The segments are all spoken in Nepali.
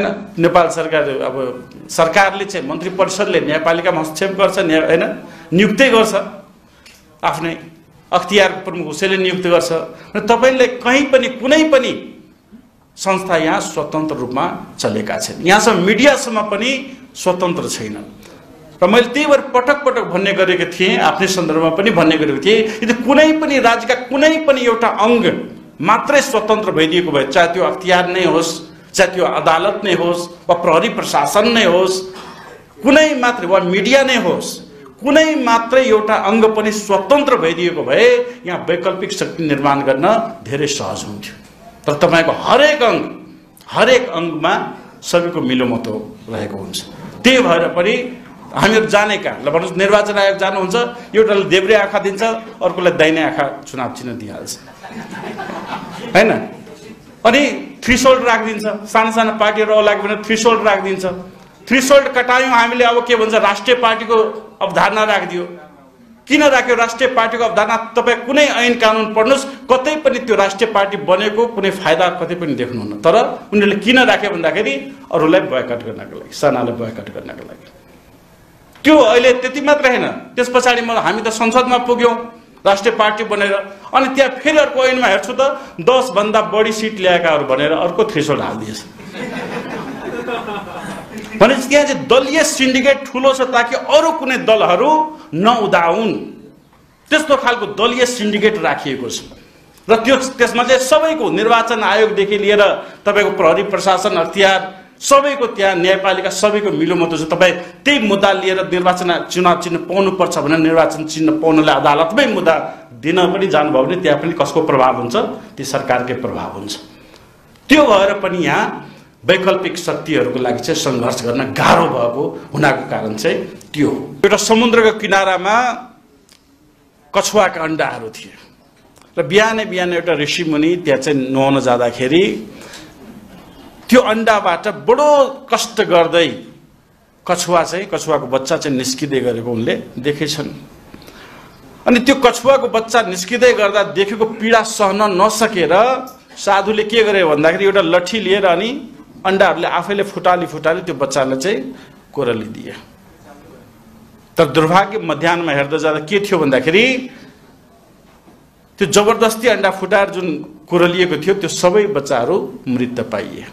नेपाल सरकार अब सरकारले चाहिँ मन्त्री परिषदले न्यायपालिकामा हस्तक्षेप गर्छ हैन नियुक्ति गर्छ आफ्नै अख्तियार प्रमुख उसैले नियुक्त गर्छ र तपाईले कहीं पनि कुनै पनि संस्था यहाँ स्वतन्त्र रूपमा चलेका छैन यहाँसम्म मिडियासम्म पनि स्वतन्त्र छैन र मैले त्यही भएर पटक भन्ने गरेको थिएँ आफ्नै सन्दर्भमा पनि भन्ने गरेको थिएँ यदि कुनै पनि राज्यका कुनै पनि एउटा अंग मात्रै स्वतन्त्र भइदिएको भए चाहे त्यो अख्तियार नै होस् चाहे त्यो अदालत नै होस् वा प्रहरी प्रशासन नै होस् कुनै मात्र वा मिडिया नै होस् कुनै मात्र एउटा अंग पनि स्वतन्त्र भइदिएको भए यहाँ वैकल्पिक शक्ति निर्माण गर्न धेरै सहज हुन्थ्यो तर तपाईको हरेक अंगमा सबैको मिलोमतो रहेको हुन्छ त्यही भएर पनि हामीहरु जानेका ल भन्नुस् निर्वाचन आयोग जानुहुन्छ एउटाले देब्रे आँखा दिन्छ अर्कोलाई दाहिने आँखा चुनाव चिन्ह दिइहाल्छ हैन अनि थ्रीसोल्ड राखदिन्छ साना पार्टी र लाग्यो भने थ्रीसोल्ड राखदिन्छ थ्रीसोल्ड कटायौ हामीले अब के भन्छ राष्ट्रिय पार्टीको अवधारणा राखदियो किन राख्यो राष्ट्रिय पार्टीको अवधारणा तपाई कुनै ऐन कानून पढ्नुस् कतै पनि त्यो राष्ट्रिय पार्टी बनेको कुनै फाइदा कतै पनि देख्नुहुन्न तर उनीहरुले किन राखे भन्दाखेरि अरूलाई बयकट गर्नको लागि सानालाई बयकट गर्नको लागि त्यो अहिले त्यति मात्र हैन त्यसपछि हामी त संसदमा पुग्यौ राष्ट्रिय पार्टी बनेर अनि त्यहाँ फेरि अर्को ऐनमा हेर्छु त 10 भन्दा बढी सीट ल्याएकाहरु भनेर अर्को थ्रेसहोल्ड हाल्दिएछ भनेपछि त्यहाँ चाहिँ दलीय सिन्डिकेट ठूलो छ ताकि अरू कुनै दलहरु नउदाउन् त्यस्तो खालको दलीय सिन्डिकेट राखिएको छ र त्यसमा चाहिँ सबैको निर्वाचन आयोगदेखि लिएर तपाईको प्रहरी प्रशासन अख्तियार सबैको त्यहाँ न्यायपालिका सबैको मिलोमतो छ तपाई त्यही मुद्दा लिएर निर्वाचन चुनाव चिन्ह पाउनु पर्छ भने निर्वाचन चिन्ह पाउनलाई अदालतमै मुद्दा दिन पनि जानुभयो भने त्यहाँ पनि कसको प्रभाव हुन्छ त्यो सरकारकै प्रभाव हुन्छ त्यो भएर पनि यहाँ वैकल्पिक शक्तिहरुको लागि चाहिँ संघर्ष गर्न गाह्रो भएको हुनाको कारण चाहिँ त्यो हो एउटा समुद्रको किनारामा कछुवाका अण्डाहरु थिए र बिहानै एउटा ऋषिमुनि त्यहाँ चाहिँ नुहाउन जाँदाखेरि त्यो अण्डाबाट बडो कष्ट गर्दै कछुवाको बच्चा चाहिँ निस्किदै गरेको उनले देखेछन् अनि त्यो कछुवाको बच्चा निस्किदै गर्दा देखेको पीडा सहन नसकेर साधुले के गरे भन्दाखेरि एउटा लठी लिएर अनि अण्डाहरुले आफैले फुटाली त्यो बच्चालाई चाहिँ कोरली दिए तर दुर्भाग्य मध्याहमा हेर्दै जाँदा के थियो भन्दाखेरि त्यो जबरदस्ती अण्डा फुटाएर जुन कोरलिएको थियो त्यो सबै बच्चाहरु मृत पाइए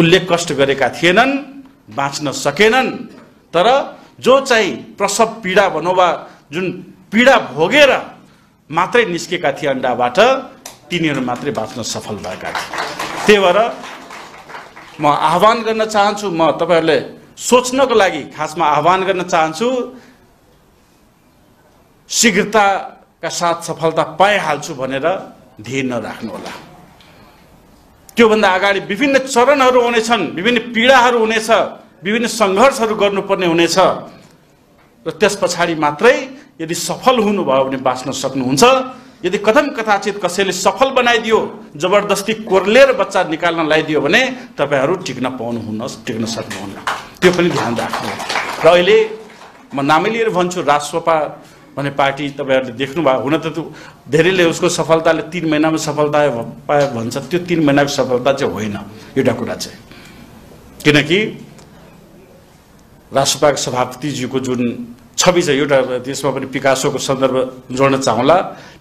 उनले कष्ट गरेका थिएनन् बाँच्न सकेनन् तर जो चाहिँ प्रसव पीडा बनोबा जुन पीडा भोगेर मात्रै निस्केका थिए अण्डाबाट तिनीहरु मात्रै बाँच्न सफल भएका थिए त्यही भएर म आह्वान गर्न चाहन्छु म तपाईहरुले सोच्नको लागि खासमा आह्वान गर्न चाहन्छु शीघ्रताका साथ सफलता पाइहाल्छु भनेर धीर नराख्नु होला त्यो भन्दा अगाडि विभिन्न चरणहरु हुनेछन् विभिन्न पीडाहरु हुनेछ विभिन्न संघर्षहरु गर्नुपर्ने हुनेछ र त्यसपछि मात्रै यदि सफल हुनुभयो भने बाँच्न सक्नुहुन्छ यदि कदम कदाचित कसैले सफल बनाइदियो जबरदस्ती कोर्लेर बच्चा निकाल्न लाइदियो भने तपाईहरु टिक्न पाउनुहुन्न टिक्न सक्नुहुन्न त्यो पनि ध्यान राख्नुहोला र अहिले म नामै लिएर भन्छु राजसोपा भन्ने पार्टी तपाईहरुले देख्नु भयो हुन त धेरैले उसको सफलताले 3 महिनामा सफलता पाए भन्छ त्यो 3 महिनाको सफलता चाहिँ होइन एउटा कुरा चाहिँ किनकि राजसोपाको सभापतिज्यूको जुन छवि छ एउटा त्यसमा पनि पिकासोको सन्दर्भ जोड्न चाहौँला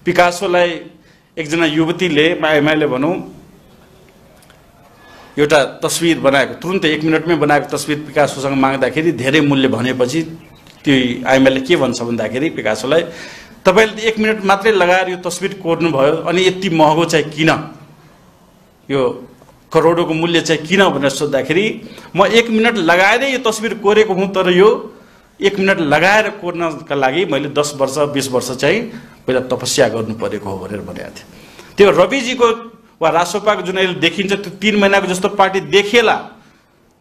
पिकासोलाई एकजना युवतीले मायामाले भनौ एउटा तस्बिर बनाएको तुरुन्तै 1 मिनेटमै बनाएको तस्बिर पिकासोसँग माग्दाखेरि धेरै मूल्य भनेपछि त्यो आइमाले के भन्छ भन्दाखेरि पिकासोलाई तपाईले 1 मिनेट मात्रै लगाएर यो तस्बिर कोर्नु भयो अनि यति महँगो चाहिँ किन यो करोडौको मूल्य चाहिँ किन भनेर सोध्दाखेरि म 1 मिनेट लगाएर यो तस्बिर कोरेको हुँ तर यो 1 मिनेट लगाएर कोर्नका लागि मैले 10 वर्ष 20 वर्ष चाहिँ पहिला तपस्या गर्नुपरेको हो भनेर भनेको थिए त्यो रविजीको वा रासोपाको जुन अहिले देखिन्छ त्यो 3 महिनाको जस्तो पार्टी देखेला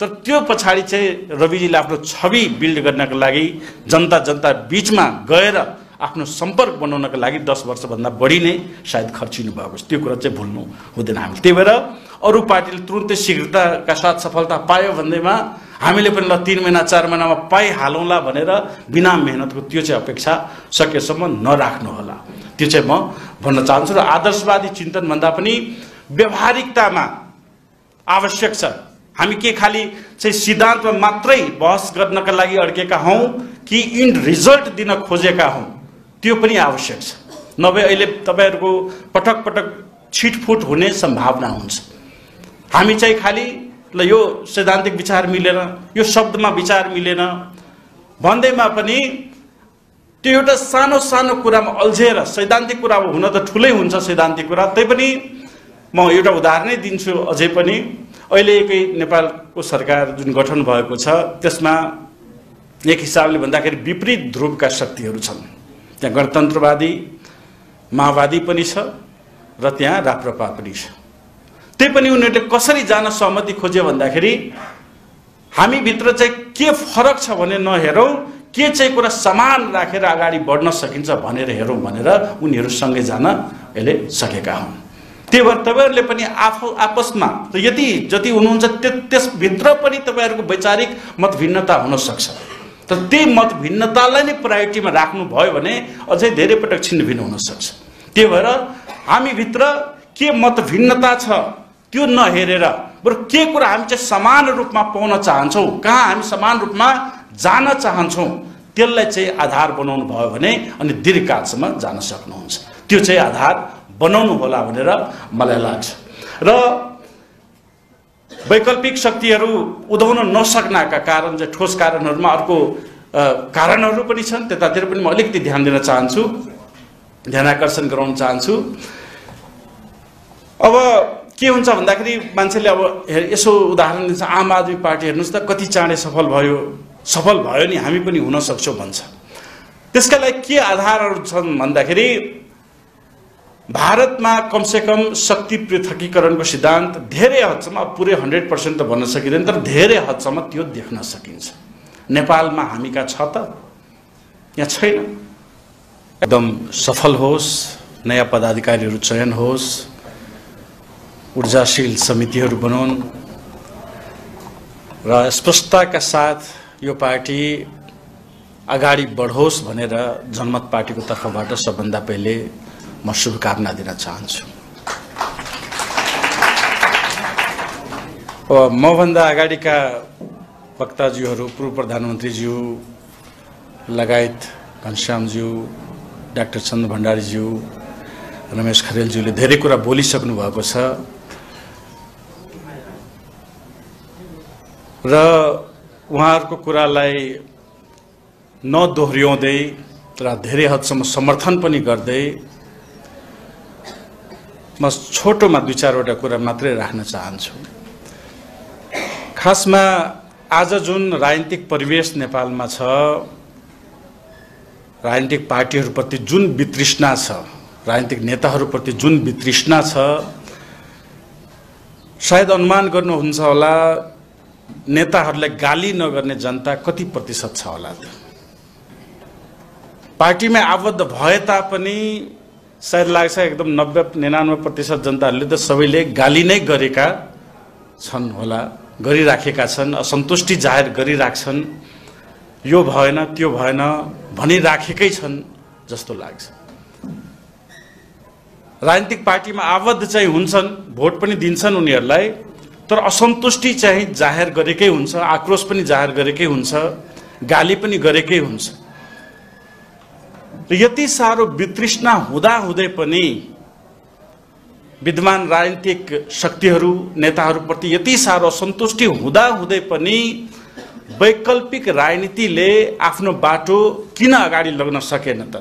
तर त्यो पछाडी चाहिँ रविजीले आफ्नो छवि बिल्ड गर्नको लागि जनता बीचमा गएर आफ्नो सम्पर्क बनाउनको लागि 10 वर्ष भन्दा बढी नै सायद खर्चिनु भएको छ त्यो कुरा चाहिँ भुल्नु हुँदैन हामी त्यही भएर अरु पार्टीले तुरुन्तै शीघ्रताका साथ सफलता पायो भन्दैमा हामीले पनि ल 3 महिना 4 महिनामा पाइ हालौँला भनेर बिना मेहनतको त्यो चाहिँ अपेक्षा सकेसम्म नराख्नु होला त्यो चाहिँ म भन्न चाहन्छु र आदर्शवादी चिन्तन भन्दा पनि व्यवहारिकतामा आवश्यक छ हामी के खाली सिद्धान्तमा मात्रै बहस गर्नका लागि अड्केका हौं कि इन रिजल्ट दिन खोजेका हौं, त्यो पनि आवश्यक छ। नभए अहिले तपाईहरुको पटक पटक छिटफुट हुने सम्भावना हुन्छ। हामी चाहिँ खाली ल यो सैद्धान्तिक विचार मिलेन, यो शब्दमा विचार मिलेन भन्दैमा पनि त्यो एउटा सानो सानो कुरामा अल्झेर, सैद्धान्तिक कुरा हुन त ठुलै हुन्छ सैद्धान्तिक कुरा, तै पनि म एउटा उदाहरणै दिन्छु। अझै पनि अहिलेकै नेपालको सरकार जुन गठन भएको छ त्यसमा एक हिसाबले भन्दाखेरि विपरीत ध्रुवका शक्तिहरू छन्। त्यहाँ गणतन्त्रवादी माओवादी पनि छ र त्यहाँ राप्रपा पनि छ। त्यही पनि उनीहरूले कसरी जान सहमति खोजे भन्दाखेरि हामी भित्र चाहिँ के फरक छ भने नहेरौं, के चाहिँ कुरा समान राखेर अगाडि बढ्न सकिन्छ भनेर हेरौं भनेर उनीहरू सँगै जान अहिले सकेका हुन्। त्यही भएर तपाईहरुले पनि आपसमा यति जति हुनुहुन्छ त्यस भित्र पनि तपाईहरुको वैचारिक मतभिन्नता हुन सक्छ। तर त्यही मतभिन्नतालाई नै प्रायोरिटीमा राख्नु भयो भने अझै धेरै पटक छिन्नभिन्न हुन सक्छ। त्यही भएर हामी भित्र के मतभिन्नता छ त्यो नहेरेर बरु के कुरा हामी चाहिँ समान रूपमा पाउन चाहन्छौं, कहाँ हामी समान रूपमा जान चाहन्छौं त्यसलाई चाहिँ आधार बनाउनु भयो भने अनि दीर्घकालसम्म जान सक्नुहुन्छ। त्यो चाहिँ आधार बनाउनु होला भनेर मलाई लाग्छ। र वैकल्पिक शक्तिहरू उदाउन नसक्नका कारण चाहिँ ठोस कारणहरूमा अर्को कारणहरू पनि छन्, त्यतातिर पनि म अलिकति ध्यान दिन चाहन्छु, ध्यान आकर्षण गराउन चाहन्छु। अब के हुन्छ भन्दाखेरि मान्छेले अब यसो उदाहरण दिन्छ, आम आदमी पार्टी हेर्नुस् त कति चाँडै सफल भयो नि, हामी पनि हुन सक्छौं भन्छ। त्यसका लागि के आधारहरू छन् भन्दाखेरि भारतमा कमसेकम शक्ति पृथकीकरणको सिद्धान्त धेरै हदसम्म पुरै 100% त भन्न सकिँदैन तर धेरै हदसम्म त्यो देख्न सकिन्छ। नेपालमा हामी का छ त यहाँ छैन। एकदम सफल होस्, नयाँ पदाधिकारीहरू चयन होस्, ऊर्जाशील समितिहरू बनौन र स्पष्टताका साथ यो पार्टी अगाडि बढोस् भनेर जनमत पार्टीको तर्फबाट सबभन्दा पहिले म शुभकामना दिन चाहन्छु। अब मभन्दा अगाडिका वक्ताज्यूहरू पूर्व प्रधानमन्त्रीज्यू लगायत घनश्यामज्यू, डाक्टर चन्द्र भण्डारीज्यू, रमेश खरेलज्यूले धेरै कुरा बोलिसक्नु भएको छ र उहाँहरूको कुरालाई नदोहोर्याउँदै र धेरै हदसम्म समर्थन पनि गर्दै म छोटोमा दुई चारवटा कुरा मात्रै राख्न चाहन्छु। खासमा आज जुन राजनीतिक परिवेश नेपालमा छ, राजनीतिक पार्टीहरूप्रति जुन वितृष्णा छ, राजनीतिक नेताहरूप्रति जुन वितृष्णा छ, सायद अनुमान गर्नुहुन्छ होला नेताहरूलाई गाली नगर्ने जनता कति प्रतिशत छ होला। पार्टीमा आबद्ध भए तापनि सायद लाग्छ एकदम 90-99% जनताहरूले त सबैले गाली नै गरेका छन् होला, गरिराखेका छन्, असन्तुष्टि जाहेर गरिराख्छन्, यो भएन त्यो भएन भनिराखेकै छन् जस्तो लाग्छ। राजनीतिक पार्टीमा आबद्ध चाहिँ हुन्छन्, भोट पनि दिन्छन् उनीहरूलाई, तर असन्तुष्टि चाहिँ जाहेर गरेकै हुन्छ, आक्रोश पनि जाहेर गरेकै हुन्छ, गाली पनि गरेकै हुन्छ। यति साह्रो वितृष्णा हुँदाहुँदै पनि विद्यमान राजनीतिक शक्तिहरू नेताहरूप्रति यति साह्रो असन्तुष्टि हुँदाहुँदै पनि वैकल्पिक राजनीतिले आफ्नो बाटो किन अगाडि लग्न सकेन त,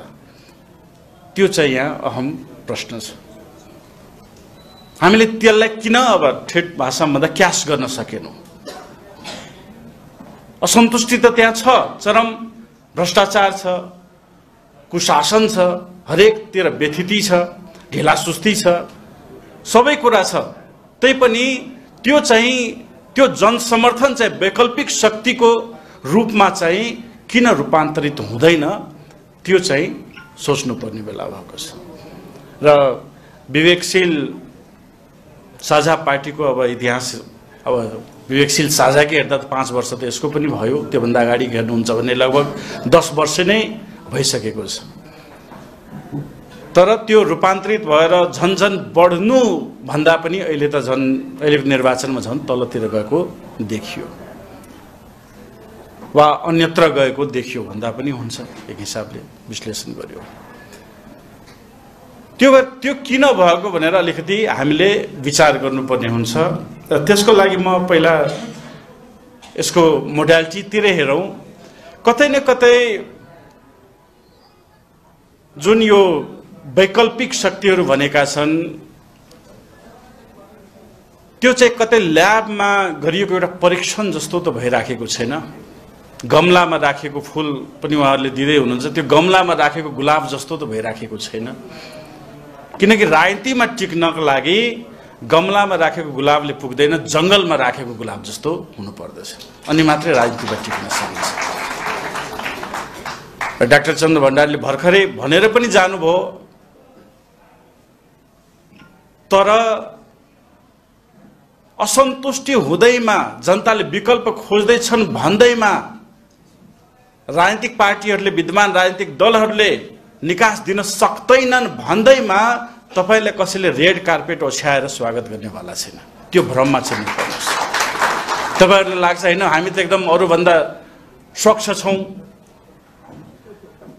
त्यो चाहिँ यहाँ अहम प्रश्न छ। हामीले त्यसलाई किन अब ठेट भाषामा भन्दा क्यास गर्न सकेनौँ? असन्तुष्टि त त्यहाँ छ, चरम भ्रष्टाचार छ, कुशासन छ, हरेकतिर व्यथिति छ, ढिलासुस्ती छ, सबै कुरा छ। तै पनि त्यो चाहिँ त्यो जनसमर्थन चाहिँ वैकल्पिक शक्तिको रूपमा चाहिँ किन रूपान्तरित हुँदैन, त्यो चाहिँ सोच्नुपर्ने बेला भएको छ। र विवेकशील साझा पार्टीको अब इतिहास, अब विवेकशील साझाकै हेर्दा 5 वर्ष त यसको पनि भयो, त्योभन्दा अगाडि हेर्नुहुन्छ भने लगभग 10 वर्ष नै भइसकेको छ। तर त्यो रूपान्तरित भएर झन झन बढ्नु भन्दा पनि अहिले त झन अहिलेको निर्वाचनमा झन तलतिर गएको देखियो वा अन्यत्र गएको देखियो भन्दा पनि हुन्छ। एक हिसाबले विश्लेषण गरियो त्यो किन भएको भनेर अलिकति हामीले विचार गर्नुपर्ने हुन्छ। र त्यसको लागि म पहिला यसको मोडालिटी तिरै हेरौं। कतै न कतै जुन यो वैकल्पिक शक्तिहरू भनेका छन् त्यो चाहिँ कतै ल्याबमा गरिएको एउटा परीक्षण जस्तो त भइराखेको छैन। गमलामा राखेको फूल पनि उहाँहरूले दिदै हुनुहुन्छ, त्यो गमलामा राखेको गुलाब जस्तो त भइराखेको छैन। किनकि राजनीतिमा टिक्नको लागि गमलामा राखेको गुलाबले पुग्दैन, जंगलमा राखेको गुलाब जस्तो हुनुपर्दछ, अनि मात्रै राजनीतिमा टिक्न सकिन्छ। डाक्टर चन्द्र भण्डारीले भर्खरै भनेर पनि जानुभयो, तर असन्तुष्टि हुँदैमा जनताले विकल्प खोज्दै छन् भन्दैमा राजनीतिक पार्टीहरूले विद्यमान राजनीतिक दलहरूले निकास दिन सक्दैनन् भन्दैमा तपाईले कसैले रेड कार्पेट ओछ्याएर स्वागत गर्नेवाला छैन। त्यो भ्रममा छैन। तपाईहरुलाई लाग्छ हैन हामी त एकदम अरु भन्दा स्वच्छ छौं,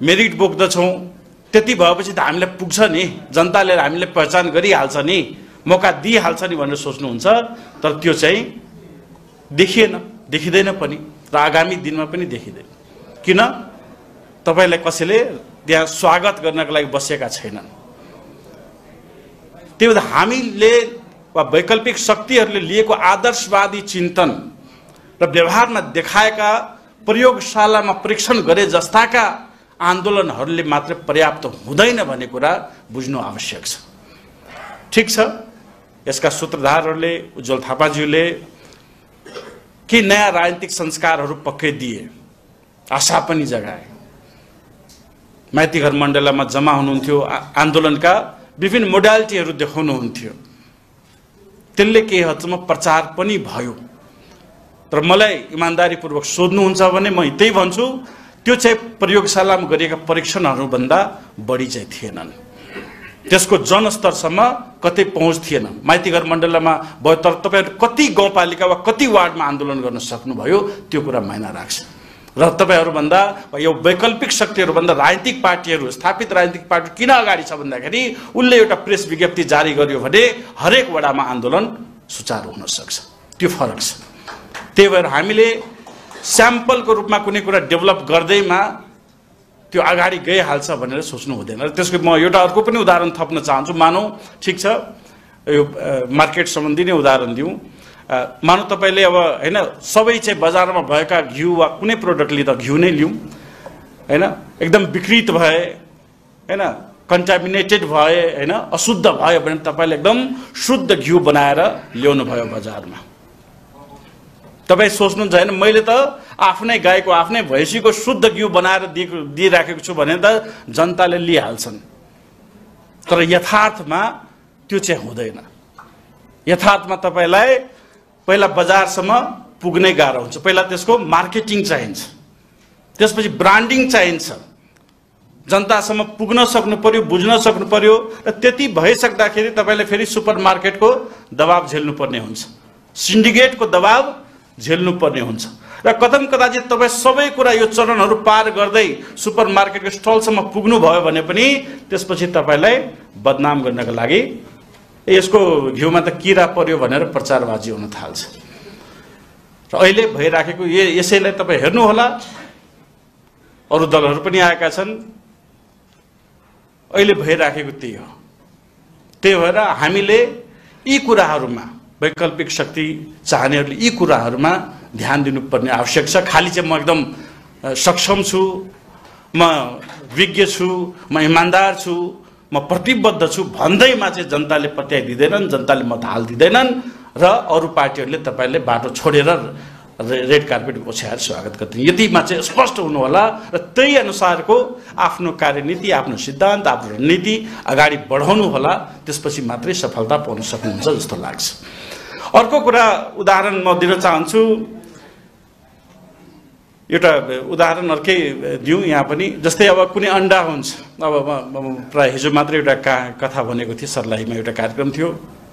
मेरिट बोक्दछौं, त्यति भएपछि त हामीलाई पुग्छ नि, जनताले हामीलाई पहिचान गरिहाल्छ नि, मौका दिइहाल्छ नि भनेर सोच्नुहुन्छ। तर त्यो चाहिँ देखिएन, देखिदैन पनि, र आगामी दिनमा पनि देखिदैन। किन? तपाईलाई कसैले त्यहाँ स्वागत गर्नको लागि बसेका छैनन्। त्यही भएर हामीले वा वैकल्पिक शक्तिहरूले लिएको आदर्शवादी चिन्तन र व्यवहारमा देखाएका प्रयोगशालामा परीक्षण गरे जस्ताका आन्दोलनहरूले मात्र पर्याप्त हुँदैन भन्ने कुरा बुझ्नु आवश्यक छ। ठिक छ, यसका सूत्रधारहरूले उज्जवल थापाज्यूले के नयाँ राजनीतिक संस्कारहरू पक्कै दिए, आशा पनि जगाए। माइतीघर मण्डलामा जम्मा हुनुहुन्थ्यो, आन्दोलनका विभिन्न मोडालिटीहरू देखाउनुहुन्थ्यो, त्यसले केही हदसम्म प्रचार पनि भयो। तर मलाई इमान्दारीपूर्वक सोध्नुहुन्छ भने म त्यही भन्छु, त्यो चाहिँ प्रयोगशालामा गरिएका परीक्षणहरूभन्दा बढी चाहिँ थिएनन्। त्यसको जनस्तरसम्म कतै पहुँच थिएन। माइतीघर मण्डलमा भयो, तर तपाईहरू कति गाउँपालिका वा कति वार्डमा आन्दोलन गर्न सक्नुभयो त्यो कुरा मायना राख्छ। र तपाईहरुभन्दा यो वैकल्पिक शक्तिहरुभन्दा राजनीतिक पार्टीहरु, स्थापित राजनीतिक पार्टी किन अगाडि छ भन्दाखेरि उनले एउटा प्रेस विज्ञप्ति जारी गर्यो भने हरेक वडामा आन्दोलन सुचारू हुन सक्छ। त्यो फरक छ। त्यही भएर हामीले स्याम्पलको रूपमा कुनै कुरा डेभलप गर्दैमा त्यो अगाडि गइहाल्छ भनेर सोच्नु हुँदैन। र त्यसको म एउटा अर्को पनि उदाहरण थप्न चाहन्छु। मानौं, ठीक छ, यो मार्केट सम्बन्धी नै उदाहरण दिउँ। मानौ तपाईले अब हैन सबै चाहिँ बजारमा भएका घिउ वा कुनै प्रोडक्ट लिँदा घिउ नै लियौं, हैन एकदम विकृत भए, हैन कन्टामिनेटेड भए, हैन अशुद्ध भयो भने तपाईले एकदम शुद्ध घिउ बनाएर ल्याउनु भयो बजारमा। तपाई सोच्नुहुन्छ हैन मैले त आफ्नै गाईको आफ्नै भैँसीको शुद्ध घिउ बनाएर दिइराखेको छु भने त जनताले लिइहाल्छन्। तर यथार्थमा त्यो चाहिँ हुँदैन। यथार्थमा तपाईलाई पहिला बजारसम्म पुग्नै गाह्रो हुन्छ, पहिला त्यसको मार्केटिङ चाहिन्छ, त्यसपछि ब्रान्डिङ चाहिन्छ, जनतासम्म पुग्न सक्नु पर्यो, बुझ्न सक्नु पर्यो। र त्यति भइसक्दाखेरि तपाईले फेरि सुपरमार्केटको दबाब झेल्नु पर्ने हुन्छ, सिन्डिकेटको दबाब झेल्नु पर्ने हुन्छ। र कतम कदाचित तपाई सबै कुरा यो चरणहरू पार गर्दै सुपरमार्केटको स्टलसम्म पुग्नु भयो भने पनि त्यसपछि तपाईलाई बदनाम गर्नका लागि यसको घिउमा त किरा पर्यो भनेर प्रचारबाजी हुन थाल्छ। र अहिले भइराखेको यसैलाई तपाईं हेर्नु होला, अरू दलहरू पनि आएका छन्, अहिले भइराखेको त्यही हो। त्यही भएर हामीले यी कुराहरूमा वैकल्पिक शक्ति चाहनेहरूले यी कुराहरूमा ध्यान दिनुपर्ने आवश्यक छ। खाली चाहिँ म एकदम सक्षम छु, म विज्ञ छु, म इमान्दार छु, म प्रतिबद्ध छु भन्दैमा चाहिँ जनताले पत्याइ दिदैनन्, जनताले मत हाल्दिदैनन्, र अरू पार्टीहरूले तपाईले बाटो छोडेर रेड कार्पेट ओछ्याएर स्वागत गर्दिन्। यतिमा चाहिँ स्पष्ट हुनु होला र त्यही अनुसारको आफ्नो कार्यनीति, आफ्नो सिद्धान्त, आफ्नो रणनीति अगाडि बढाउनु होला, त्यसपछि मात्रै सफलता पाउन सक्नुहुन्छ जस्तो लाग्छ। अर्को कुरा उदाहरण म दिन चाहन्छु, एउटा उदाहरण अर्कै दिउँ यहाँ पनि। जस्तै अब कुनै अन्डा हुन्छ, अब प्रायः हिजो मात्र एउटा कथा भनेको थिएँ, सर्लाहीमा एउटा कार्यक्रम थियो।